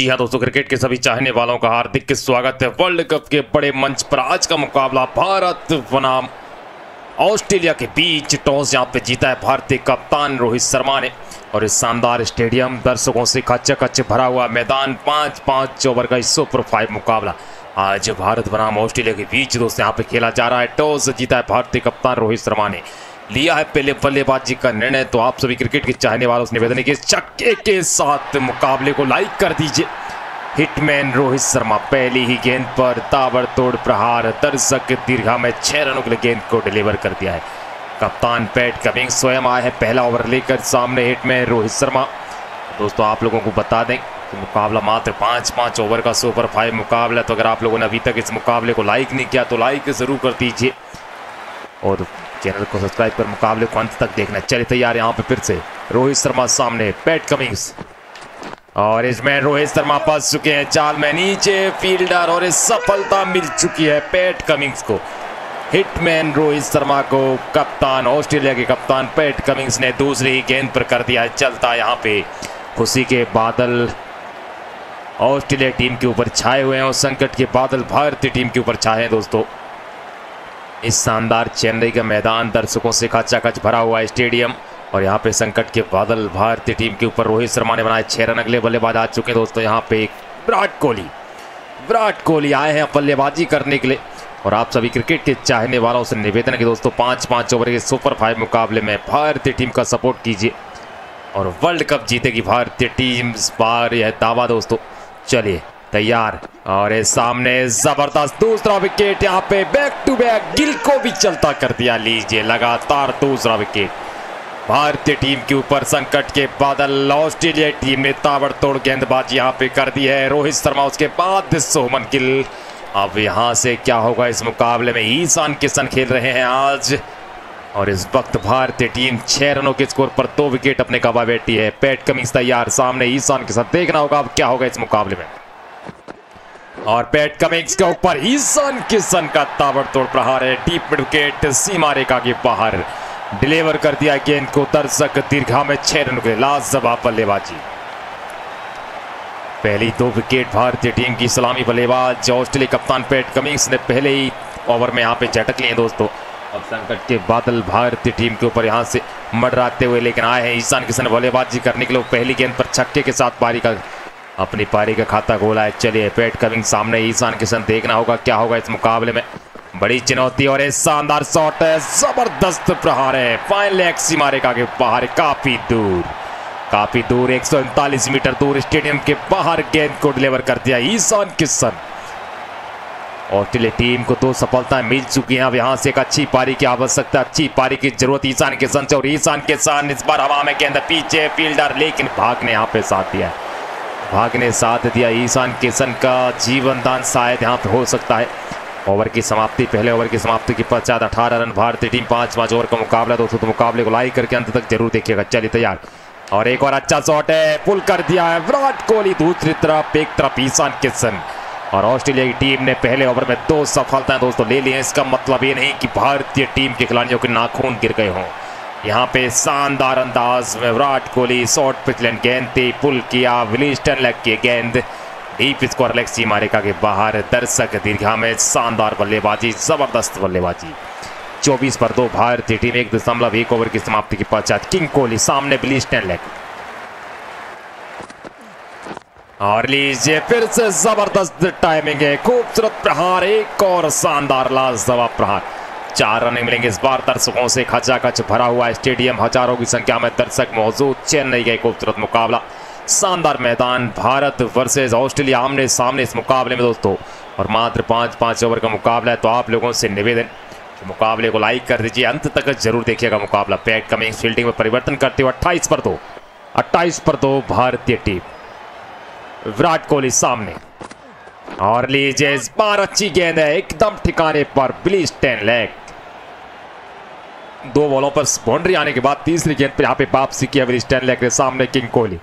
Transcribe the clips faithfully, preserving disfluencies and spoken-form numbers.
जी हाँ दोस्तों, क्रिकेट के सभी चाहने वालों का हार्दिक स्वागत है। वर्ल्ड कप के बड़े मंच पर आज का मुकाबला भारत बनाम ऑस्ट्रेलिया के बीच। टॉस यहाँ पे जीता है भारतीय कप्तान रोहित शर्मा ने और इस शानदार स्टेडियम दर्शकों से खच्च-खच्च भरा हुआ मैदान। पांच पांच ओवर का सुपर फाइव मुकाबला आज भारत बनाम ऑस्ट्रेलिया के बीच दोस्तों यहाँ पे खेला जा रहा है। टॉस जीता है भारतीय कप्तान रोहित शर्मा ने, लिया है पहले बल्लेबाजी का निर्णय। तो आप सभी क्रिकेट के चाहने वालों से निवेदन है कि छक्के के साथ मुकाबले को लाइक कर दीजिए। हिटमैन रोहित शर्मा पहली ही गेंद पर ताबड़तोड़ प्रहार, दर्शक दीर्घा में छह रनों के लिए गेंद को डिलीवर कर दिया है। कप्तान पैट कमिंग्स स्वयं आए हैं पहला ओवर लेकर, सामने हिटमैन रोहित शर्मा। दोस्तों आप लोगों को बता दें कि मुकाबला मात्र पाँच पाँच ओवर का सुपर फाइव मुकाबला। तो अगर आप लोगों ने अभी तक इस मुकाबले को लाइक नहीं किया तो लाइक ज़रूर कर दीजिए और चैनल को सब्सक्राइब कर मुकाबले को अंत तक देखना। चलिए तैयार, यहाँ पे फिर से रोहित शर्मा सामने पैट कमिंग्स और इसमें रोहित शर्मा फंस चुके हैं चाल में। नीचे फील्डर और इस सफलता मिल चुकी है पैट कमिंग्स को। हिटमैन रोहित शर्मा को कप्तान ऑस्ट्रेलिया के कप्तान पैट कमिंग्स ने दूसरी ही गेंद पर कर दिया चलता। यहाँ पे खुशी के बादल ऑस्ट्रेलिया टीम के ऊपर छाए हुए हैं और संकट के बादल भारतीय टीम के ऊपर छाए हैं। दोस्तों इस शानदार चेन्नई का मैदान दर्शकों से खचाखच भरा हुआ स्टेडियम और यहाँ पे संकट के बादल भारतीय टीम के ऊपर। रोहित शर्मा ने बनाए छह रन। अगले बल्लेबाज आ चुके हैं दोस्तों यहाँ पे विराट कोहली। विराट कोहली आए हैं बल्लेबाजी करने के लिए और आप सभी क्रिकेट के चाहने वालों से निवेदन है कि दोस्तों पाँच पाँच ओवर के सुपर फाइव मुकाबले में भारतीय टीम का सपोर्ट कीजिए और वर्ल्ड कप जीतेगी भारतीय टीम, इस बार यह दावा दोस्तों। चलिए तैयार और इस सामने जबरदस्त दूसरा विकेट। यहाँ पे बैक टू बैक गिल को भी चलता कर दिया। लीजिए लगातार दूसरा विकेट भारतीय टीम के ऊपर। संकट के बादल ऑस्ट्रेलिया टीम ने ताबड़तोड़ गेंदबाजी यहाँ पे कर दी है। रोहित शर्मा, उसके बाद शुभमन गिल। अब यहाँ से क्या होगा इस मुकाबले में? ईशान किशन खेल रहे हैं आज और इस वक्त भारतीय टीम छह रनों के स्कोर पर दो विकेट अपने गवा बैठी है। पैट कमिंग्स तैयार, सामने ईशान किशन। देखना होगा अब क्या होगा इस मुकाबले में। और पैट कमिंग्स के ऊपर ईशान किशन का ताबड़तोड़ प्रहार है। डीप मिड विकेट, सीमा रेखा के बाहर डिलीवर कर दिया गेंद को। दर्शक दीर्घा में छह रन के लाजवाब बल्लेबाजी। पहली दो विकेट भारतीय टीम की सलामी बल्लेबाज ऑस्ट्रेलिया कप्तान पैट कमिंग्स ने पहले ही ओवर में यहाँ पे झटक लिए दोस्तों। अब संकट के बादल भारतीय टीम के ऊपर यहाँ से मंडराते हुए लेकिन आए हैं ईशान किशन बल्लेबाजी करने के लिए। पहली गेंद पर छक्के के साथ पारी का अपनी पारी का खाता खोला है। चलिए पैट कमिंग्स सामने ईशान किशन। देखना होगा क्या होगा इस मुकाबले में। बड़ी चुनौती और एक शानदार शॉट है, जबरदस्त प्रहार है। फाइन लेग सीमा रेखा के बाहर, काफी दूर काफी दूर एक सौ उनतालीस मीटर दूर स्टेडियम के बाहर गेंद को डिलीवर कर दिया ईशान किशन। ऑस्ट्रेलिया टीम को दो सफलताएं मिल चुकी हैं। अब यहाँ से एक अच्छी पारी की आवश्यकता, अच्छी पारी की जरूरत ईशान किशन से। और ईशान किशन इस बार हवा में गेंद पीछे फील्डर, लेकिन भाग ने यहाँ पे साथ दिया है। भाग ने साथ दिया ईशान किशन का जीवनदान शायद यहाँ पे हो सकता है। ओवर की समाप्ति, पहले ओवर की समाप्ति के पश्चात अठारह रन भारतीय टीम। पांच पांच ओवर का मुकाबला दोस्तों, तो मुकाबले को लाइक करके अंत तक जरूर देखिएगा। चलिए तैयार और एक और अच्छा शॉट है, पुल कर दिया है विराट कोहली। दूसरी तरफ एक तरफ ईशान किशन और ऑस्ट्रेलिया की टीम ने पहले ओवर में दो सफलताएं दोस्तों ले ली हैं। इसका मतलब ये नहीं कि भारतीय टीम के खिलाड़ियों के नाखून गिर गए हों। यहाँ पे शानदार अंदाज में विराट कोहली शॉट, पिछले गेंद थी, पुल किया, विलिस्टन लग के गेंद डीप स्कोर लेग सीमा रेखा के बाहर। दर्शक दीर्घा में शानदार बल्लेबाजी, जबरदस्त बल्लेबाजी। चौबीस पर दो भारतीय टीम। एक दशमलव एक ओवर की समाप्ति के पश्चात किंग कोहली सामने विलिस्टन लग। और लीजिए फिर से जबरदस्त टाइमिंग है, खूबसूरत प्रहार, एक और शानदार लाजवाब प्रहार। चार रन मिलेंगे इस बार। दर्शकों से खचाखच भरा हुआ स्टेडियम, हजारों की संख्या में दर्शक मौजूद। चेन्नई का खूबसूरत मुकाबला, शानदार मैदान। भारत वर्सेस ऑस्ट्रेलिया आमने सामने इस मुकाबले में दोस्तों और मात्र पाँच पाँच ओवर का मुकाबला है। तो आप लोगों से निवेदन मुकाबले को लाइक कर दीजिए, अंत तक जरूर देखिएगा मुकाबला। पैट कमिंग्स फील्डिंग में परिवर्तन करते हुए अट्ठाईस पर दो अट्ठाईस पर दो भारतीय टीम। विराट कोहली सामने और लीजिए इस बार अच्छी गेंद है, एकदम ठिकाने पर विलिस्टन लैग। दो बॉलों पर बाउंड्री आने के बाद तीसरी गेंद पर यहाँ पे वापसी किया विलिस्टन लैग के सामने किंग कोहली।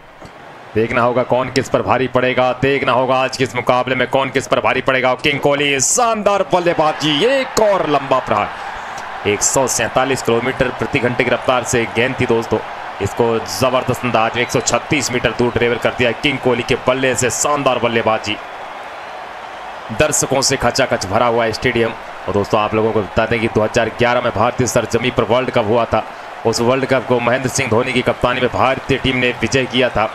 देखना होगा कौन किस पर भारी पड़ेगा, देखना होगा आज किस मुकाबले में कौन किस पर भारी पड़ेगा। किंग कोहली शानदार बल्लेबाजी, एक और लंबा प्रहार। एक सौ सैंतालीस किलोमीटर प्रति घंटे की रफ्तार से गेंद थी दोस्तों इसको जबरदस्त अंदाज में एक सौ छत्तीस मीटर दूर ड्राइवर कर दिया। किंग कोहली के बल्ले से शानदार बल्लेबाजी, दर्शकों से खचाखच भरा हुआ स्टेडियम। और दोस्तों आप लोगों को बता दें कि दो हज़ार ग्यारह में भारतीय सरजमी पर वर्ल्ड कप हुआ था, उस वर्ल्ड कप को महेंद्र सिंह धोनी की कप्तानी में भारतीय टीम ने विजय किया था।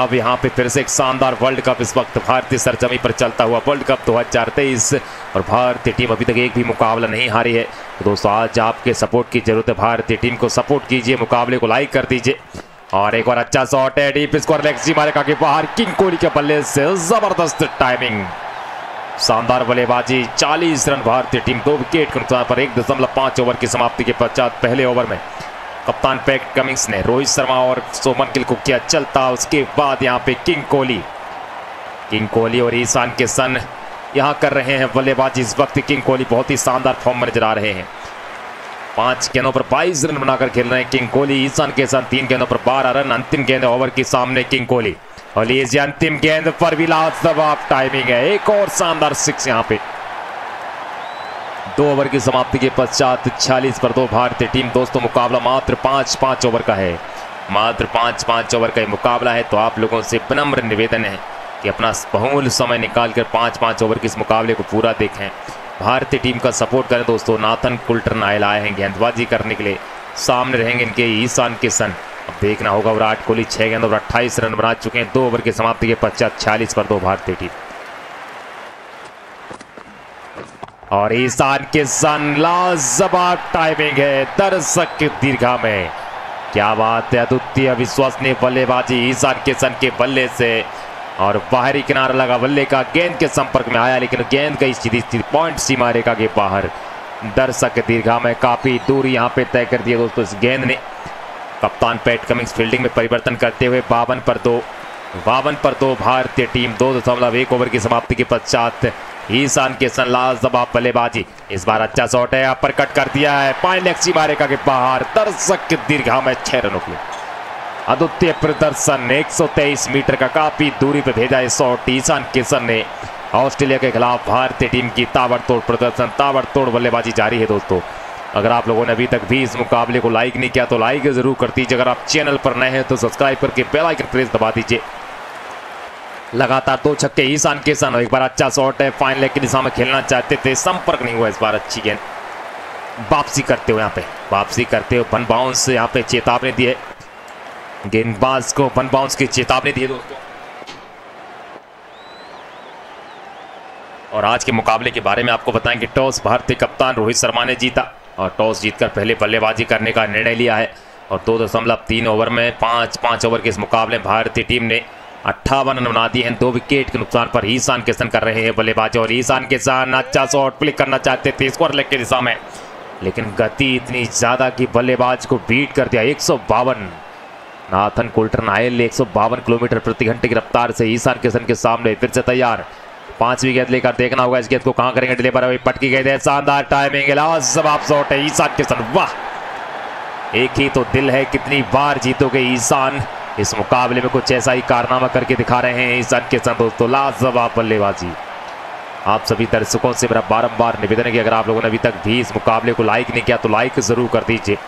अब यहाँ पे फिर से एक शानदार वर्ल्ड कप इस वक्त भारतीय सरजमी पर चलता हुआ वर्ल्ड कप दो हज़ार तेईस, और भारतीय टीम अभी तक एक भी मुकाबला नहीं हारी है। तो दोस्तों आज आपके सपोर्ट की ज़रूरत है, भारतीय टीम को सपोर्ट कीजिए, मुकाबले को लाइक कर दीजिए। और एक और अच्छा शॉट है, डीप स्कोर लेक्सी मारेगा के बाहर, किंग कोहली के बल्ले से ज़बरदस्त टाइमिंग, शानदार बल्लेबाजी। चालीस रन भारतीय टीम, दो विकेट के नुकसान पर एक दशमलव पाँच ओवर की समाप्ति के पश्चात पहले ओवर में कप्तान पैट कमिंग्स ने रोहित शर्मा और शुभमन गिल को किया चलता। उसके बाद यहाँ पे किंग कोहली किंग कोहली और ईशान किशन यहाँ कर रहे हैं बल्लेबाजी। इस वक्त किंग कोहली बहुत ही शानदार फॉर्म में नजर आ रहे हैं, पांच गेंदों पर बाईस रन बनाकर खेल रहे हैं किंग कोहली। ईशान किशन तीन गेंदों पर बारह रन। अंतिम गेंद ओवर के सामने किंग कोहली, और लीजिए अंतिम गेंद पर भी लाजवाब टाइमिंग है, एक और शानदार सिक्स। यहाँ पे दो ओवर की समाप्ति के पश्चात छियालीस पर दो भारतीय टीम। दोस्तों मुकाबला मात्र पाँच पाँच ओवर का है, मात्र पाँच पाँच ओवर का मुकाबला है। तो आप लोगों से विनम्र निवेदन है कि अपना बहुमूल्य समय निकालकर पाँच पाँच ओवर के इस मुकाबले को पूरा देखें, भारतीय टीम का सपोर्ट करें। दोस्तों नाथन कुल्टर्न आए लाए हैं गेंदबाजी करने के लिए, सामने रहेंगे इनके ईशान किशन। अब देखना होगा विराट कोहली छः गेंदों पर अट्ठाईस रन बना चुके हैं। दो ओवर की समाप्ति के पश्चात छियालीस पर दो भारतीय टीम, और ईशान किशन लाजवाब टाइमिंग है दर्शक की दीर्घा में। क्या बात है, अद्वितीय अविश्वसनीय बल्लेबाजी ईशान किशन के बल्ले से, और बाहरी किनारा लगा बल्ले का, गेंद के संपर्क में आया लेकिन गेंद गई सीधी सीधी पॉइंट सीमा रेखा के बाहर, दर्शक दीर्घा में। काफी दूर यहां पे तय कर दिया दोस्तों इस गेंद ने। कप्तान पैट कमिंग्स फील्डिंग में परिवर्तन करते हुए बावन पर दो बावन पर दो भारतीय टीम। दो दशमलव एक ओवर की समाप्ति के पश्चात ईशान किशन लाजवाब बल्लेबाजी। इस बार अच्छा शॉट है, अपर कट कर दिया है, पाइन लेक्सी मारेगा के बाहर, दर्शक दीर्घा में छह रनों के अद्वितीय प्रदर्शन। एक सौ तेईस मीटर का काफी दूरी पर भेजा है शॉट ईशान किशन ने। ऑस्ट्रेलिया के खिलाफ भारतीय टीम की ताबड़तोड़ प्रदर्शन, ताबड़तोड़ बल्लेबाजी जारी है। दोस्तों अगर आप लोगों ने अभी तक भी इस मुकाबले को लाइक नहीं किया तो लाइक जरूर कर दीजिए। अगर आप चैनल पर नए हैं तो सब्सक्राइब करके बेल आइकन प्रेस दबा दीजिए। लगातार दो छक्के ईशान किशन, एक बार अच्छा शॉट है, फाइन लेग की दिशा में खेलना चाहते थे, संपर्क नहीं हुआ। इस बार अच्छी गेंद, वापसी करते हो यहाँ पे वापसी करते हो वन बाउंस। यहाँ पे चेतावनी दी है गेंदबाज को, वन बाउंस की चेतावनी दी है दोस्तों। और आज के मुकाबले के बारे में आपको बताएं कि टॉस भारतीय कप्तान रोहित शर्मा ने जीता, और टॉस जीतकर पहले बल्लेबाजी करने का निर्णय लिया है। और दो दशमलव तीन ओवर में पाँच पाँच ओवर के इस मुकाबले भारतीय टीम ने अट्ठावन रन बना दिए हैं। दो विकेट के नुकसान पर ईशान किशन कर रहे हैं बल्लेबाजी, और ईशान किशन अच्छा शॉट प्ले करना चाहते थे स्कोर लेग की दिशा में, लेकिन गति इतनी ज़्यादा कि बल्लेबाज को बीट कर दिया। एक सौ बावन, नाथन कुल्टर्न आयल एक सौ बावन किलोमीटर प्रति घंटे की रफ्तार से ईशान किशन के सामने फिर से तैयार। पांचवी गेंद लेकर देखना होगा इस गेंद को कहाँ करेंगे डिलीवर, अभी पटकी गेंद है, शानदार टाइमिंग, लाजवाब शॉट है ईशान किशन। वाह, एक ही तो दिल है, कितनी बार जीतोगे ईशान। इस मुकाबले में कुछ ऐसा ही कारनामा करके दिखा रहे हैं ईशान किशन। दोस्तों लाजवाब बल्लेबाजी। आप सभी दर्शकों से मेरा बारंबार निवेदन है कि अगर आप लोगों ने अभी तक भी इस मुकाबले को लाइक नहीं किया तो लाइक ज़रूर कर दीजिए।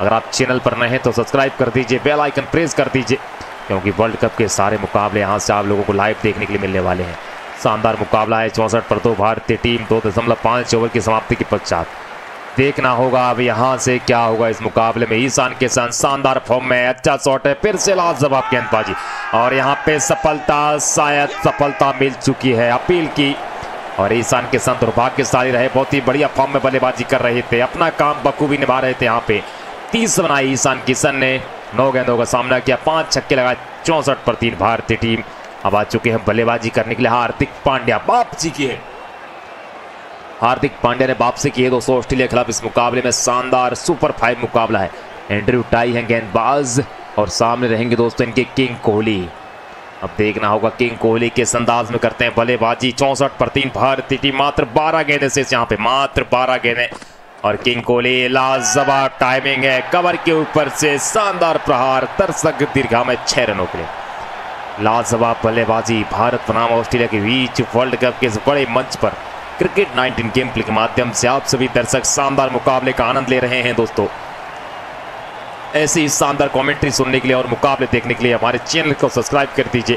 अगर आप चैनल पर नए हैं तो सब्सक्राइब कर दीजिए, बेल आइकन प्रेस कर दीजिए, क्योंकि वर्ल्ड कप के सारे मुकाबले यहाँ से आप लोगों को लाइव देखने के लिए मिलने वाले हैं। शानदार मुकाबला है, चौंसठ पर दो भारतीय टीम। दो दशमलव पाँच ओवर की समाप्ति के पश्चात देखना होगा अब यहाँ से क्या होगा इस मुकाबले में। ईशान किशन शानदार फॉर्म में, अच्छा शॉट है, फिर से लाजवाब गेंदबाजी, और यहाँ पे सफलता, शायद सफलता मिल चुकी है अपील की। और ईशान किशन दुर्भाग्यशाली रहे, बहुत ही बढ़िया फॉर्म में बल्लेबाजी कर रहे थे, अपना काम बखूबी निभा रहे थे। यहाँ पे तीस बनाई ईशान किशन ने, नौ गेंदों का सामना किया, पाँच छक्के लगाए, चौंसठ पर तीन भारतीय टीम। अब आ चुके हैं बल्लेबाजी करने के लिए हार्दिक पांड्या, वापसी की है, हार्दिक पांड्या ने वापसी की है। दोस्तों ऑस्ट्रेलिया के खिलाफ इस मुकाबले में शानदार सुपर फाइव मुकाबला है। एंड्रयू टाई हैं गेंदबाज, और सामने रहेंगे दोस्तों इनके किंग कोहली। अब देखना होगा किंग कोहली किस अंदाज में करते हैं बल्लेबाजी। चौंसठ पर तीन भारतीय टीम, मात्र बारह गेंदें से यहाँ पे मात्र बारह गेंदें, और किंग कोहली लाजवाब टाइमिंग है, कवर के ऊपर से शानदार प्रहार, दर्शक दीर्घा में छह रनों के लिए लाजवाब बल्लेबाजी। भारत बनाम ऑस्ट्रेलिया के बीच वर्ल्ड कप के इस बड़े मंच पर क्रिकेट नाइनटीन गेम प्ले के माध्यम से आप सभी दर्शक शानदार मुकाबले का आनंद ले रहे हैं। दोस्तों ऐसी शानदार कमेंट्री सुनने के लिए और मुकाबले देखने के लिए हमारे चैनल को सब्सक्राइब कर दीजिए,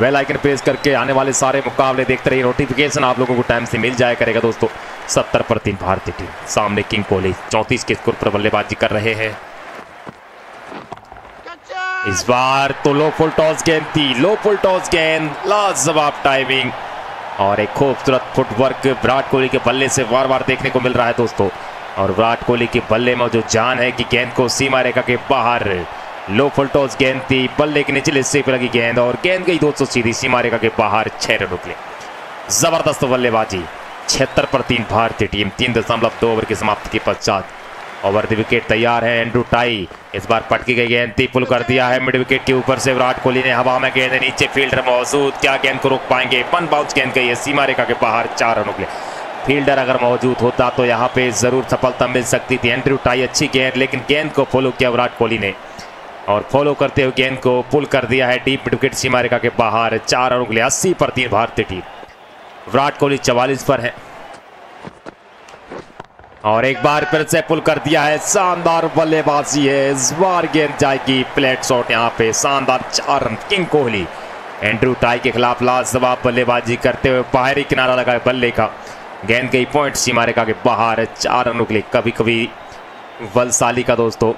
बेल आइकन प्रेस करके आने वाले सारे मुकाबले देखते रहिए। नोटिफिकेशन आप लोगों को टाइम से मिल जाया करेगा दोस्तों। सत्तर पर तीन भारतीय टीम सामने किंग कोहली चौंतीस के स्कोर पर बल्लेबाजी कर रहे हैं। इस बार तो लो फुल टॉस गेंद थी, लो फुल टॉस गेंद, लाजवाब टाइमिंग और एक खूबसूरत फुटवर्क विराट कोहली के बल्ले से बार बार देखने को मिल रहा है दोस्तों। और विराट कोहली के बल्ले में जो जान है कि गेंद को सीमा रेखा के बाहर, लो फुल टॉस गेंद थी, बल्ले के निचले हिस्से पर लगी गेंद और गेंद गई दोस्तों सीधी सीमा रेखा के बाहर। छह रन रुकले, जबरदस्त बल्लेबाजी। छिहत्तर पर तीन भारतीय टीम तीन दशमलव दो ओवर की समाप्ति के पश्चात ओवर द विकेट तैयार है। एंड्रू टाई इस बार पटकी गई गेंद थी, पुल कर दिया है मिड विकेट के ऊपर से। विराट कोहली ने हवा में गेंद, नीचे फील्डर मौजूद, क्या गेंद को रोक पाएंगे? वन बाउंस गेंद गई है सीमा रेखा के बाहर। चार रन निकले, फील्डर अगर मौजूद होता तो यहाँ पे जरूर सफलता मिल सकती थी। एंड्रू टाई अच्छी गेंद, लेकिन गेंद को फॉलो किया विराट कोहली ने और फॉलो करते हुए गेंद को पुल कर दिया है डीप मिड विकेट सीमा रेखा के बाहर। चार रन निकले, अस्सी पर तीन भारतीय टीम, विराट कोहली चवालीस पर है और एक बार फिर से पुल कर दिया है। शानदार बल्लेबाजी है, इस बार गेंद जाएगी प्लेट शॉट यहाँ पे। शानदार चार run, king Kohli Andrew Tye के खिलाफ लाजवाब बल्लेबाजी करते हुए बाहरी किनारा लगा बल्ले का, गेंद गई पॉइंट सीमा रेखा के बाहर। चार रन निकले। कभी कभी बलशाली का दोस्तों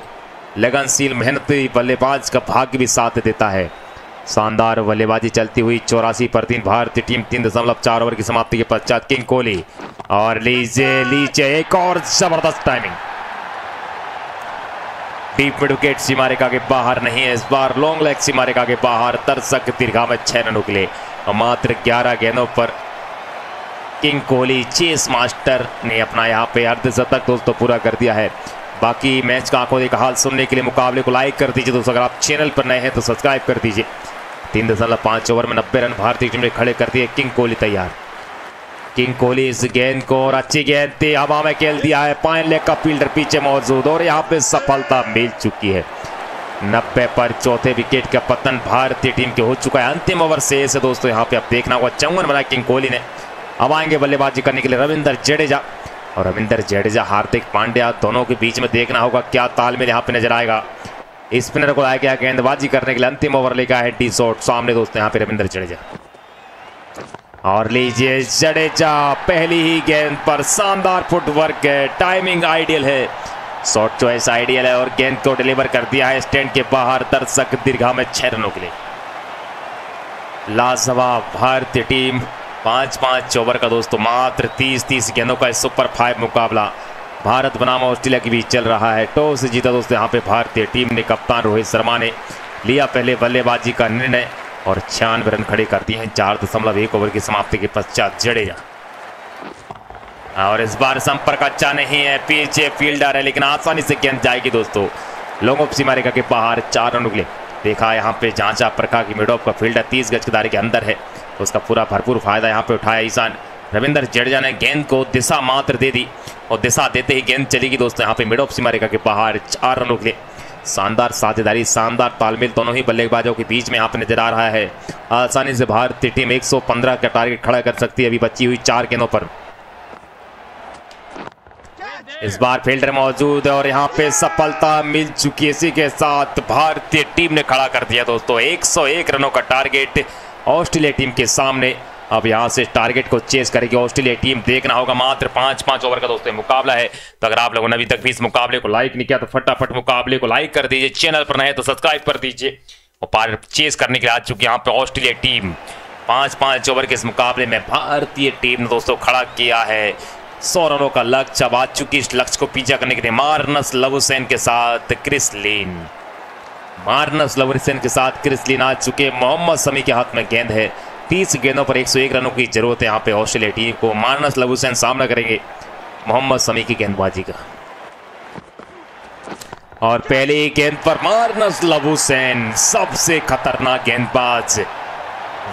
लगनशील मेहनती बल्लेबाज का भाग्य भी साथ देता है। शानदार बल्लेबाजी चलती हुई चौरासी पर तीन भारतीय टीम तीन दशमलव चार ओवर की समाप्ति के पश्चात किंग कोहली। और लीजिए लीजिए एक और जबरदस्त टाइमिंग, डीप मिड विकेट सीमा रेखा के बाहर नहीं है इस बार, लॉन्ग लेग सीमा रेखा के बाहर। दर्शक दीर्घा में छह रन उगले और मात्र ग्यारह गेंदों पर किंग कोहली चेस मास्टर ने अपना यहाँ पे अर्धशतक दोस्तों पूरा कर दिया है। बाकी मैच का आंखों देखा हाल सुनने के लिए मुकाबले को लाइक कर दीजिए दोस्तों। अगर आप चैनल पर नए हैं तो सब्सक्राइब कर दीजिए। तीन दशमलव पाँच ओवर में नब्बे रन भारतीय टीम ने खड़े कर दिए। किंग कोहली तैयार, किंग कोहली इस गेंद को और अच्छी गेंद थी, हवा में खेल दिया है, पाइन लेग का फील्डर पीछे मौजूद और यहाँ पे सफलता मिल चुकी है। नब्बे पर चौथे विकेट का पतन भारतीय टीम के हो चुका है। अंतिम ओवर शेष है दोस्तों, यहाँ पे आप देखना होगा चौवन बनाए किंग कोहली ने। अब आएंगे बल्लेबाजी करने के लिए रविंद्र जडेजा और रविंद्र जडेजा हार्दिक पांड्या दोनों के बीच में देखना होगा क्या तालमेल यहाँ पे नजर आएगा। स्पिनर को लाया गया गेंदबाजी करने के लिए, अंतिम ओवर लेकर है डी शॉट सामने दोस्तों यहाँ पे रविंद्र जडेजा। और लीजिए जडेजा पहली ही गेंद पर, शानदार फुटवर्क है, टाइमिंग आइडियल है, शॉट चॉइस आइडियल है और गेंद को डिलीवर कर दिया है स्टैंड के बाहर। दर्शक दीर्घा में छह रनों के लिए लाजवाब भारतीय टीम। पाँच पाँच ओवर का दोस्तों मात्र तीस तीस गेंदों का इस सुपर फाइव मुकाबला भारत बनाम ऑस्ट्रेलिया के बीच चल रहा है। टॉस जीता दोस्तों यहाँ पे भारतीय टीम ने, कप्तान रोहित शर्मा ने लिया पहले बल्लेबाजी का निर्णय और छियानवे रन खड़े कर दिए हैं चार दशमलव एक ओवर की समाप्ति के पश्चात। जडेजा और इस बार संपर्क अच्छा नहीं है, पीछे फील्डर है लेकिन आसानी से गेंद जाएगी दोस्तों लॉन्ग ऑफ सीमा रेखा के बाहर। चार रन उगले, देखा यहाँ पे झांचा प्रखा की मिड ऑफ का फील्डर तीस गज के दायरे के अंदर है, उसका पूरा भरपूर फायदा यहाँ पे उठाया ईशान। रविंद्र जडेजा ने गेंद को दिशा मात्र दे दी और दिशा देते ही गेंद चली गई दोस्तों यहाँ पे मिड ऑफ सीमा रेखा के बाहर। चार रन उगले, शानदार साझेदारी, शानदार तालमेल दोनों ही बल्लेबाजों के बीच में यहाँ पे नजर आ रहा है। आसानी से भारतीय टीम एक सौ पंद्रह का टारगेट खड़ा कर सकती है अभी बची हुई चार गेंदों पर। इस बार फील्डर मौजूद है और यहाँ पे सफलता मिल चुकी है, इसी के साथ भारतीय टीम ने खड़ा कर दिया दोस्तों एक सौ एक रनों का टारगेट ऑस्ट्रेलिया टीम के सामने। अब यहाँ से टारगेट को चेस करेगी ऑस्ट्रेलिया टीम। देखना होगा मात्र पाँच पाँच ओवर का दोस्तों मुकाबला है। तो अगर आप लोगों ने अभी तक भी इस मुकाबले को लाइक नहीं किया तो फटाफट मुकाबले को लाइक कर दीजिए, चैनल पर नए तो सब्सक्राइब कर दीजिए। और पार चेस करने के लिए आ चुकी यहाँ पे ऑस्ट्रेलिया टीम। पाँच पाँच ओवर के इस मुकाबले में भारतीय टीम ने दोस्तों खड़ा किया है सौ रनों का लक्ष्य। अब आ चुकी इस लक्ष्य को पीछा करने के लिए मार्नस लबुशेन के साथ क्रिस लिन, मार्नस लबुशेन के साथ क्रिस लिन आ चुके। मोहम्मद शमी के हाथ में गेंद है, तीस गेंदों पर एक सौ एक रनों की जरूरत है यहाँ पे ऑस्ट्रेलिया टीम को। मार्नस लबुशेन सामना करेंगे मोहम्मद शमी की गेंदबाजी का और पहली गेंद पर मार्नस लबुशेन, सबसे खतरनाक गेंदबाज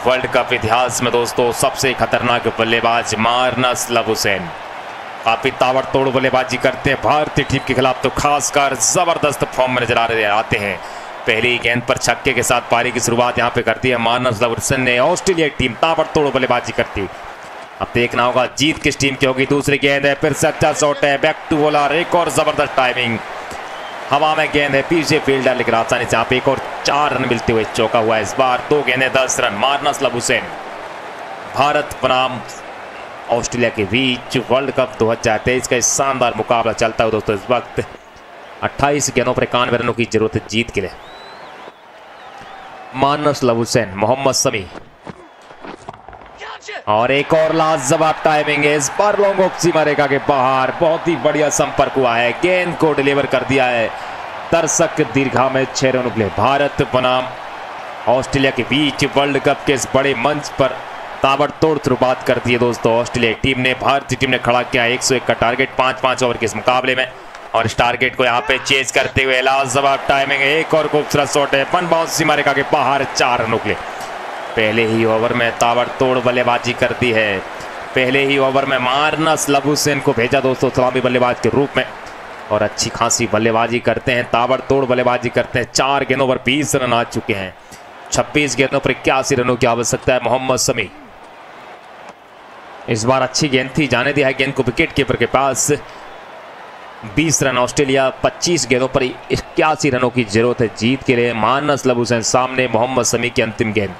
वर्ल्ड कप इतिहास में दोस्तों, सबसे खतरनाक बल्लेबाज मार्नस लबुशेन। काफी ताबड़तोड़ बल्लेबाजी करते हैं भारतीय टीम के खिलाफ, तो खासकर जबरदस्त फॉर्म में नजर आ रहे आते हैं। पहली गेंद पर छक्के के साथ पारी की शुरुआत यहाँ पे करती है मार्नस लबुशेन ने। ऑस्ट्रेलिया टीम ताबड़तोड़ बल्लेबाजी करती, अब देखना होगा जीत किस टीम की होगी। दूसरी गेंद है, फिर से अच्छा शॉट है, बैक टू बॉलर, एक और जबरदस्त टाइमिंग हवा में गेंद है, पीछे फील्डर, लेकिन आसानी से आप एक और चार रन मिलते हुए चौका हुआ इस बार। दो गेंदे दस रन। मार्नस लबुशेन, भारत बनाम ऑस्ट्रेलिया के बीच वर्ल्ड कप दो हज़ार तेईस का शानदार मुकाबला चलता है दोस्तों। इस वक्त अट्ठाईस गेंदों पर इक्यानवे रनों की जरूरत है जीत के लिए। मार्नस लबुशेन, मोहम्मद शमी, और एक और लाजवाब टाइमिंग है इस पर। लॉन्ग ऑफ सीमा रेखा के बाहर बहुत ही बढ़िया संपर्क हुआ है, गेंद को डिलीवर कर दिया है। दर्शक दीर्घा में छह रन उबले। भारत बनाम ऑस्ट्रेलिया के बीच वर्ल्ड कप के इस बड़े मंच पर ताबड़तोड़ शुरुआत कर दी है दोस्तों ऑस्ट्रेलिया टीम ने। भारतीय टीम ने खड़ा किया एक सौ एक का टारगेट पांच पांच ओवर के इस मुकाबले में, और इस टारगेट को यहाँ पे चेज करते हुए लाजवाब टाइमिंग है। एक और खूबसूरत शॉट है, वन बाउंस सीमा रेखा के बाहर, चार रन उबले। पहले ही ओवर में ताबड़तोड़ बल्लेबाजी कर दी है। पहले ही ओवर में मार्नस लबुशेन को भेजा दोस्तों सलामी बल्लेबाज के रूप में, और अच्छी खासी बल्लेबाजी करते हैं, ताबड़तोड़ बल्लेबाजी करते हैं। चार गेंदों पर बीस रन आ चुके हैं। छब्बीस गेंदों पर इक्यासी रनों की आवश्यकता है। मोहम्मद शमी, इस बार अच्छी गेंद थी, जाने दिया है गेंद को विकेट कीपर के पास। बीस रन ऑस्ट्रेलिया। पच्चीस गेंदों पर इक्यासी रनों की जरूरत है जीत के लिए। मार्नस लबुशेन सामने, मोहम्मद शमी की अंतिम गेंद।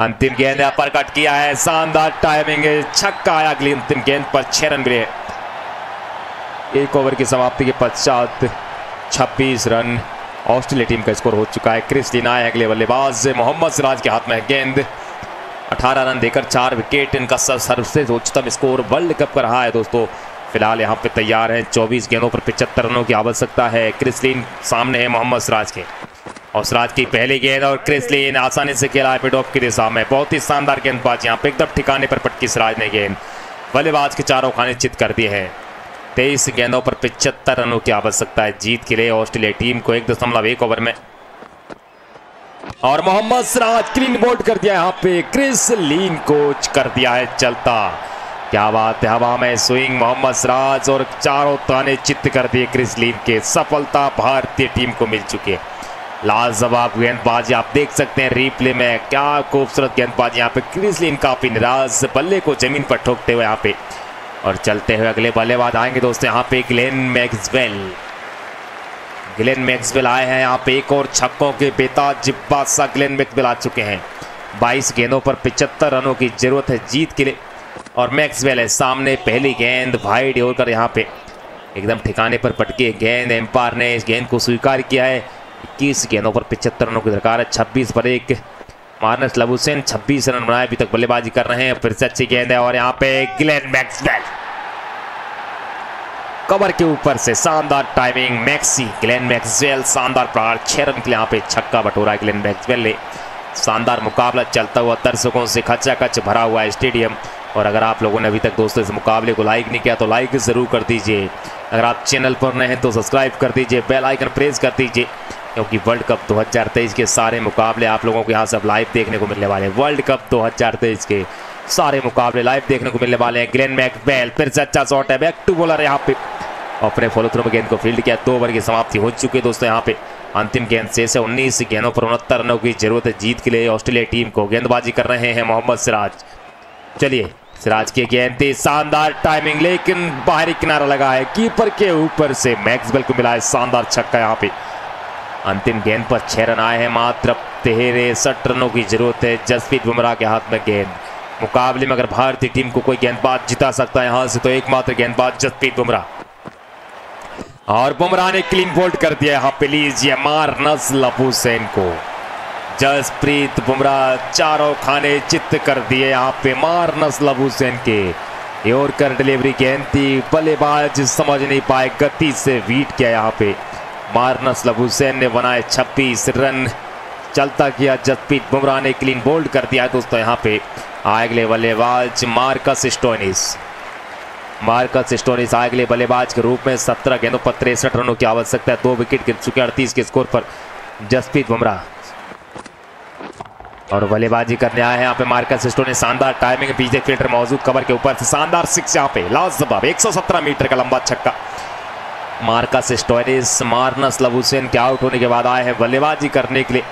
अंतिम गेंद पर कट किया है, शानदार टाइमिंग, छक्का आया। अगली अंतिम गेंद पर छह रन मिले। एक ओवर की समाप्ति के पश्चात छब्बीस रन ऑस्ट्रेलिया टीम का स्कोर हो चुका है। क्रिस लिन आए अगले बल्लेबाज, मोहम्मद सिराज के हाथ में गेंद। अठारह रन देकर चार विकेट, इनका सर्वश्रेष्ठ उच्चतम स्कोर वर्ल्ड कप का रहा है दोस्तों। फिलहाल यहाँ पे तैयार है। चौबीस गेंदों पर पिचहत्तर रनों की आवश्यकता है। क्रिस लिन सामने है मोहम्मद सिराज के, और सिराज की पहली गेंद, और क्रिस लिन आसानी से खेला है मिड ऑफ की दिशा में। बहुत ही शानदार गेंदबाज, यहाँ पे एकदम ठिकाने पर पटकी सिराज ने गेंद। बल्लेबाज के चारों खाने चित कर दिए हैं। तेईस गेंदों पर पिचहत्तर रनों की आवश्यकता है जीत के लिए ऑस्ट्रेलिया टीम को। एक दशमलव एक ओवर में, और मोहम्मद सिराज क्लीन बोल्ड कर दिया यहाँ पे। क्रिस लिन कोच कर दिया है चलता। क्या बात है, हवा में स्विंग मोहम्मद सिराज, और चारों ताने चित्त कर दिए क्रिस लिन के। सफलता भारतीय टीम को मिल चुकी है। लाजवाब गेंदबाजी, आप देख सकते हैं रिप्ले में, क्या खूबसूरत गेंदबाजी। यहाँ पे क्रिस लिन काफी निराश, बल्ले को जमीन पर ठोकते हुए यहाँ पे, और चलते हुए अगले बल्लेबाज आएंगे दोस्तों यहाँ पे ग्लेन मैक्सवेल। ग्लेन मैक्सवेल आए हैं यहाँ पे, एक और छक्कों के बेताज बादशाह ग्लेन मैक्सवेल आ चुके हैं। बाईस गेंदों पर पिचहत्तर रनों की जरूरत है जीत के लिए, और मैक्सवेल है सामने। पहली गेंद वाइड होकर यहाँ पे एकदम ठिकाने पर पटकी गेंद। एम्पायर ने इस गेंद को स्वीकार किया है। इक्कीस गेंदों पर पिचहत्तर रनों की दरकार है। छब्बीस पर एक मार्नस लबुशेन छब्बीस रन बनाए अभी तक बल्लेबाजी कर रहे हैं। फिर से अच्छी गेंद है, और यहाँ पे ग्लेन मैक्सवेल कवर के ऊपर से, शानदार टाइमिंग। मैक्सी ग्लेन मैक्सवेल शानदार प्रहार, छह रन के लिए यहाँ पे छक्का बटोरा ग्लेन मैक्सवेल ने। शानदार मुकाबला चलता हुआ, दर्शकों से खचाखच भरा हुआ स्टेडियम। और अगर आप लोगों ने अभी तक दोस्तों इस मुकाबले को लाइक नहीं किया तो लाइक ज़रूर कर दीजिए। अगर आप चैनल पर नए हैं तो सब्सक्राइब कर दीजिए, बेल आइकन प्रेस कर दीजिए, क्योंकि वर्ल्ड कप दो हज़ार तेईस के सारे मुकाबले आप लोगों को यहाँ से अब लाइव देखने को मिलने वाले हैं। वर्ल्ड कप दो हज़ार तेईस के सारे मुकाबले लाइव देखने को मिलने वाले हैं। ग्लेन मैक्सवेल फिर से अच्छा शॉट है, बैक टू बॉलर यहाँ पे, अपने फॉलो थ्रू में गेंद को फील्ड किया। दो ओवर की समाप्ति हो चुकी है दोस्तों यहाँ पे। अंतिम गेंद शेष है। उन्नीस गेंदों पर उनहत्तर रनों की जरूरत है जीत के लिए ऑस्ट्रेलिया टीम को। गेंदबाजी कर रहे हैं मोहम्मद सिराज। चलिए सिराज की गेंद थी, शानदार टाइमिंग, लेकिन बाहरी किनारा लगा है, कीपर के ऊपर से मैक्सवेल को मिला है शानदार छक्का यहाँ पे। अंतिम गेंद पर छह रन आए हैं, मात्र तिरसठ रनों की जरूरत है। जसप्रीत बुमराह के हाथ में गेंद। मुकाबले में अगर भारतीय टीम को कोई गेंदबाज जिता सकता है यहाँ से, तो एकमात्र गेंदबाज जसप्रीत बुमराह, और बुमराह ने क्लीन बोल्ड कर दिया यहाँ पे। लीजिए मार्नस लबुशेन को, जसप्रीत बुमराह चारों खाने चित्त कर दिए यहाँ पे मार्नस लबुशेन के। यॉर्कर डिलीवरी गेंद थी, बल्लेबाज समझ नहीं पाए, गति से बीट किया यहाँ पे। मार्नस लबुशेन ने बनाए छब्बीस रन, चलता किया जसप्रीत बुमराह ने, क्लीन बोल्ड कर दिया दोस्तों यहाँ पे। आए अगले बल्लेबाज मार्कस स्टोनिस। मार्कस स्टोनिस आए अगले बल्लेबाज के रूप में। सत्रह गेंदों पर तिरसठ रनों की आवश्यकता है। दो विकेट गिर चुके अड़तीस के स्कोर पर। जसप्रीत बुमराह और बल्लेबाजी करने आए हैं यहाँ पे मार्कस स्टोनिस। शानदार टाइमिंग, पीछे फील्डर मौजूद, कवर के ऊपर से शानदार सिक्स यहाँ पे, लाजवाब एक सौ सत्रह मीटर का लंबा छक्का। मार्कस स्टोनिस मार्नस लबुशेन के आउट होने के बाद आए हैं बल्लेबाजी करने के लिए।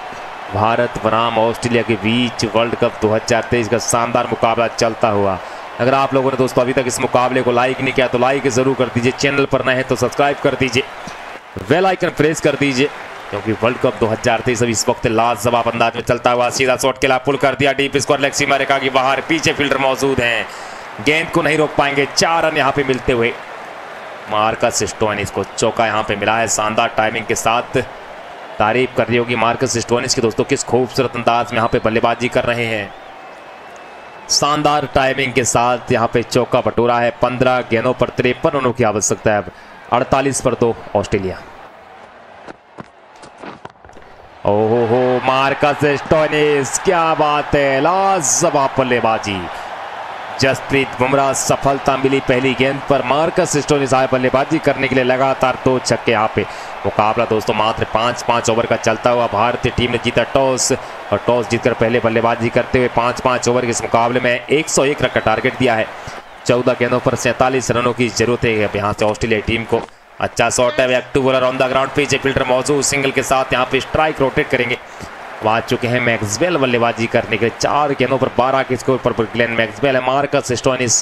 भारत बनाम ऑस्ट्रेलिया के बीच वर्ल्ड कप दो हज़ार तेईस का शानदार मुकाबला चलता हुआ। अगर आप लोगों ने दोस्तों अभी तक इस मुकाबले को लाइक नहीं किया तो लाइक जरूर कर दीजिए। चैनल पर नए हैं तो सब्सक्राइब कर दीजिए। बेल आइकन प्रेस कर दीजिए क्योंकि वर्ल्ड कप दो हज़ार तेईस इस वक्त लाजवाब अंदाज में चलता हुआ। सीधा शॉट के लिए पुल कर दिया, डीप स्क्वायर लेग सीमा रेखा के बाहर, पीछे फील्डर मौजूद हैं, गेंद को नहीं रोक पाएंगे। चार रन यहाँ पे मिलते हुए मार्कस स्टोनिस को चौका यहाँ पे मिला है। शानदार टाइमिंग के साथ तारीफ कर रही होगी मार्कस स्टोनिस की। दोस्तों किस खूबसूरत अंदाज में यहाँ पे बल्लेबाजी कर रहे हैं, शानदार टाइमिंग के साथ यहाँ पे चौका बटोरा है। पंद्रह गेंदों पर तिरपन रनों की आवश्यकता है, अड़तालीस पर दो ऑस्ट्रेलिया। ओहो हो, मार्कस स्टोनिस, क्या बात है, लाजवाब बल्लेबाजी। जसप्रीत बुमराह सफलता मिली पहली गेंद पर, मार्कस स्टोनिस आए बल्लेबाजी करने के लिए, लगातार दो छक्के। यहाँ पे मुकाबला दोस्तों मात्र पाँच पाँच ओवर का चलता हुआ। भारतीय टीम ने जीता टॉस और टॉस जीतकर पहले बल्लेबाजी करते हुए पाँच पाँच ओवर के इस मुकाबले में एक सौ एक रन का टारगेट दिया है। चौदह गेंदों पर सैंतालीस रनों की जरूरत है। अब यहाँ से ऑस्ट्रेलिया टीम को अच्छा शॉट है, active bowler on the ground, पीछे फील्डर मौजूद, सिंगल के साथ यहाँ पे स्ट्राइक रोटेट करेंगे। आ चुके हैं मैक्सवेल बल्लेबाजी करने के लिए। चार गेंदों पर बारह के स्कोर पर ग्लेन मैक्सवेल है, मार्कस स्टोनिस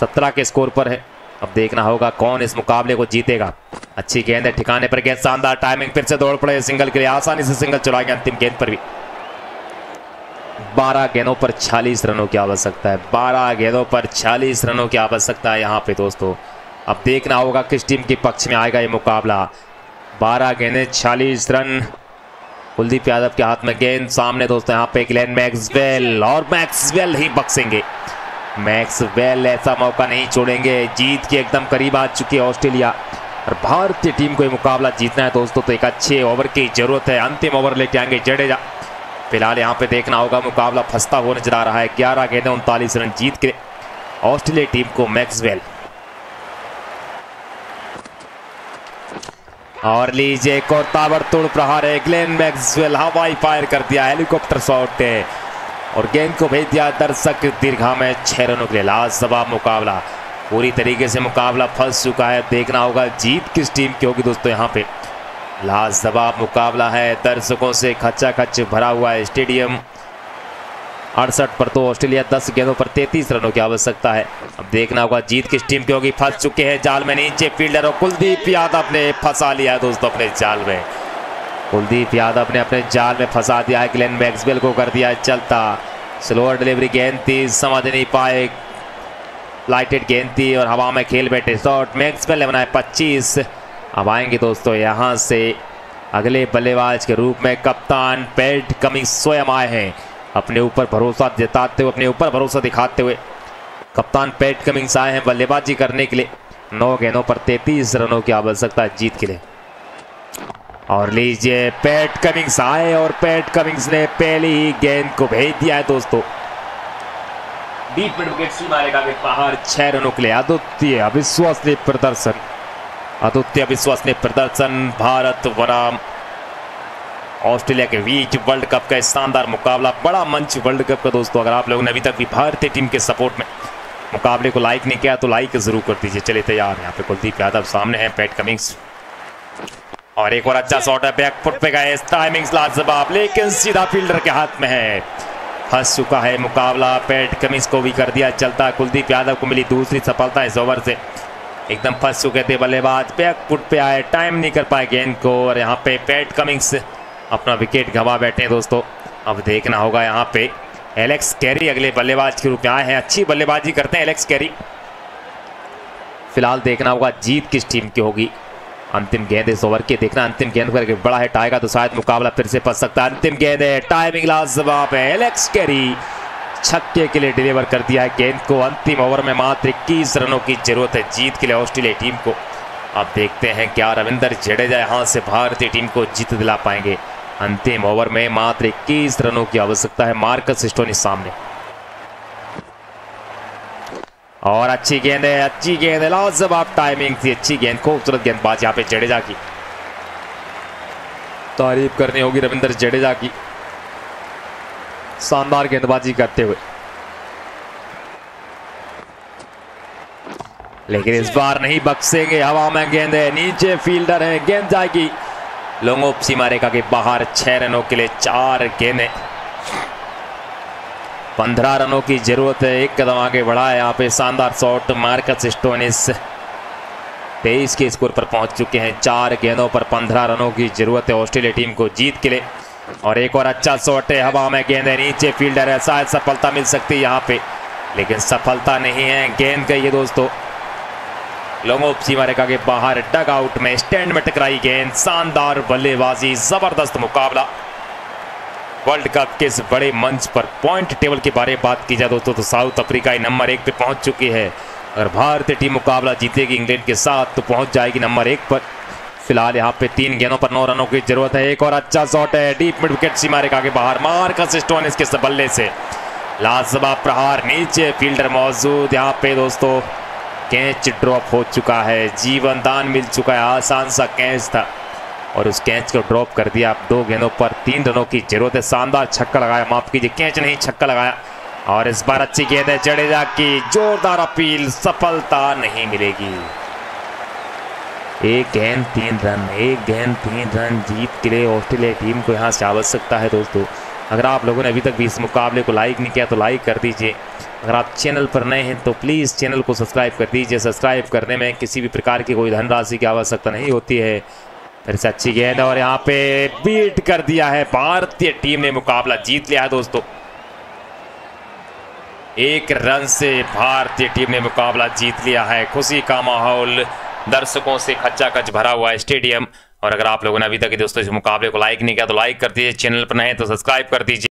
सत्रह के स्कोर पर है। अब देखना होगा कौन इस मुकाबले को जीतेगा। अच्छी गेंद है, ठिकाने पर गेंद, शानदार टाइमिंग, फिर से दौड़ पड़े सिंगल के लिए, आसानी से सिंगल चुरा गया। अंतिम गेंद पर भी बारह गेंदों पर छियालीस रनों की आवश्यकता है, बारह गेंदों पर छियालीस रनों की आवश्यकता है यहाँ पे दोस्तों। अब देखना होगा किस टीम के पक्ष में आएगा ये मुकाबला। बारह गेंदें छियालीस रन, कुलदीप यादव के हाथ में गेंद, सामने दोस्तों यहाँ पे ग्लेन मैक्सवेल, और मैक्सवेल ही बक्सेंगे। मैक्सवेल ऐसा मौका नहीं छोड़ेंगे, जीत के एकदम करीब आ चुकी है ऑस्ट्रेलिया और भारतीय टीम को ये मुकाबला जीतना है दोस्तों, तो एक अच्छे ओवर की जरूरत है। अंतिम ओवर लेके आएंगे जडेजा। फिलहाल यहाँ पे देखना होगा मुकाबला फंसता हुआ नजर आ रहा है। ग्यारह गेंदें उनतालीस रन जीत के ऑस्ट्रेलिया टीम को मैक्सवेल। और लीजिए एक और ताबड़तोड़ प्रहार है, ग्लेन मैक्सवेल हवाई फायर कर दिया, हेलीकॉप्टर शॉट है और गेंद को भेज दिया दर्शक दीर्घा में, छह रनों के लिए। लाजवाब मुकाबला, पूरी तरीके से मुकाबला फंस चुका है। देखना होगा जीत किस टीम की होगी दोस्तों। यहाँ पे लाजवाब मुकाबला है, दर्शकों से खच्चा खच भरा हुआ है स्टेडियम। अड़सठ पर तो ऑस्ट्रेलिया, दस गेंदों पर तैंतीस रनों की आवश्यकता है। अब देखना होगा जीत किस टीम की होगी। फंस चुके हैं जाल में नीचे फील्डर, और कुलदीप यादव ने फंसा लिया दोस्तों अपने जाल में। कुलदीप यादव ने अपने जाल में फंसा दिया है, ग्लेन मैक्सवेल को कर दिया चलता। स्लोअर डिलीवरी गेंद थी, समझ नहीं पाए, लाइटेड गेंद थी और हवा में खेल बैठे। शॉट मैक्सवेल ने बनाया पच्चीस। अब आएंगे दोस्तों यहाँ से अगले बल्लेबाज के रूप में कप्तान पैट कमिंग्स, स्वयं आए हैं अपने ऊपर भरोसा जताते हुए, अपने ऊपर भरोसा दिखाते हुए कप्तान पैट कमिंग्स आए हैं बल्लेबाजी करने के लिए। नौ गेंदों पर तैंतीस रनों की आवश्यकता है जीत के लिए। और लीजिए पैट कमिंग्स आए और पैट कमिंग्स ने पहली ही गेंद को भेज दिया है दोस्तों बीट मिड विकेट सीमा रेखा के बाहर, छह रनों के लिए। अद्वितीय अविश्वसनीय प्रदर्शन, अद्वितीय अविश्वसनीय प्रदर्शन। भारत बनाम ऑस्ट्रेलिया के बीच वर्ल्ड कप का शानदार मुकाबला, बड़ा मंच वर्ल्ड कप का दोस्तों। अगर आप लोगों ने अभी तक भी भारतीय टीम के सपोर्ट में मुकाबले को लाइक नहीं किया तो लाइक जरूर कर दीजिए। चलिए तैयार, यहाँ पे कुलदीप यादव सामने हैं, पैट कमिंग्स, और एक और अच्छा शॉट है, बैक फुट पे गए, टाइमिंग्स लाजवाब, लेकिन सीधा फील्डर के हाथ में है। फंस चुका है मुकाबला, पैट कमिंग्स को भी कर दिया चलता। कुलदीप यादव को मिली दूसरी सफलता इस ओवर से, एकदम फंस चुके थे बल्लेबाज, बैक फुट पे आए, टाइम नहीं कर पाए गेंद को, और यहाँ पे पैट कमिंग्स अपना विकेट गंवा बैठे हैं दोस्तों। अब देखना होगा यहाँ पे एलेक्स कैरी अगले बल्लेबाज के रूप में आए हैं, अच्छी बल्लेबाजी करते हैं एलेक्स कैरी। फिलहाल देखना होगा जीत किस टीम की होगी। अंतिम गेंद इस ओवर की, देखना अंतिम गेंद करके बड़ा हिट आएगा तो शायद मुकाबला फिर से फंस सकता है। अंतिम गेंद है, टाइमिंग लाजवाब है, एलेक्स कैरी छक्के के लिए डिलीवर कर दिया है गेंद को। अंतिम ओवर में मात्र इक्कीस रनों की जरूरत है जीत के लिए ऑस्ट्रेलिया टीम को। अब देखते हैं क्या रविंद्र जडेजा यहाँ से भारतीय टीम को जीत दिला पाएंगे। अंतिम ओवर में मात्र इक्कीस रनों की आवश्यकता है। मार्कस स्टोनिस सामने, और अच्छी गेंद है, अच्छी गेंद है, लाजवाब टाइमिंग थी, अच्छी गेंद, खूबसूरत गेंदबाज यहाँ पे जडेजा की। तारीफ करनी होगी रविंद्र जडेजा की, शानदार गेंदबाजी करते हुए। लेकिन इस बार नहीं बक्सेंगे, हवा में गेंद है, नीचे फील्डर है, गेंद जाएगी लोंगो सीमा रेखा के बाहर, छह रनों के लिए। चार गेंदें, पंद्रह रनों की जरूरत है, एक कदम आगे बढ़ा है यहाँ पे। शानदार शॉट मार्कस स्टोनिस, तेईस के स्कोर पर पहुंच चुके हैं। चार गेंदों पर पंद्रह रनों की जरूरत है ऑस्ट्रेलिया टीम को जीत के लिए। और एक और अच्छा शॉट है, हवा में गेंद है, नीचे फील्डर है, शायद सफलता मिल सकती है यहाँ पे, लेकिन सफलता नहीं है। गेंद गई है दोस्तों लोगों सीमा रेखा के बाहर डग आउट में, स्टैंड में टकराई गेंद। शानदार बल्लेबाजी, जबरदस्त मुकाबला। वर्ल्ड कप के इस बड़े मंच पर पॉइंट टेबल के बारे में बात की जाए दोस्तों तो साउथ अफ्रीका नंबर एक पे पहुंच चुकी है। अगर भारतीय टीम मुकाबला जीतेगी इंग्लैंड के साथ तो पहुंच जाएगी नंबर एक पर। फिलहाल यहाँ पे तीन गेंदों पर नौ रनों की जरूरत है। एक और अच्छा शॉट है, डीप मिड विकेट सीमा रेखा के बाहर, मार्कस स्टोनिस के बल्ले से लाजवाब प्रहार, नीचे फील्डर मौजूद। यहाँ पे दोस्तों कैच ड्रॉप हो चुका है, जीवन दान मिल चुका है। आसान सा कैच था और उस कैच को ड्रॉप कर दिया। अब दो गेंदों पर तीन रनों की जरूरत है। शानदार छक्का लगाया, माफ कीजिए कैच नहीं छक्का लगाया। और इस बार अच्छी गेंद है, जडेजा की जोरदार अपील, सफलता नहीं मिलेगी। एक गेंद तीन रन, एक गेंद तीन रन जीत के लिए ऑस्ट्रेलिया टीम को यहाँ से आवश्यकता है। दोस्तों अगर आप लोगों ने अभी तक भी इस मुकाबले को लाइक नहीं किया तो लाइक कर दीजिए। अगर आप चैनल पर नए हैं तो प्लीज़ चैनल को सब्सक्राइब कर दीजिए। सब्सक्राइब करने में किसी भी प्रकार की कोई धनराशि की आवश्यकता नहीं होती है। फिर से अच्छी गेंद और यहाँ पे बीट कर दिया है, भारतीय टीम ने मुकाबला जीत लिया है दोस्तों। एक रन से भारतीय टीम ने मुकाबला जीत लिया है। खुशी का माहौल, दर्शकों से खच्चाखच भरा हुआ है स्टेडियम। और अगर आप लोगों ने अभी तक दोस्तों इस मुकाबले को लाइक नहीं किया तो लाइक कर दीजिए, चैनल पर नए हैं तो सब्सक्राइब कर दीजिए।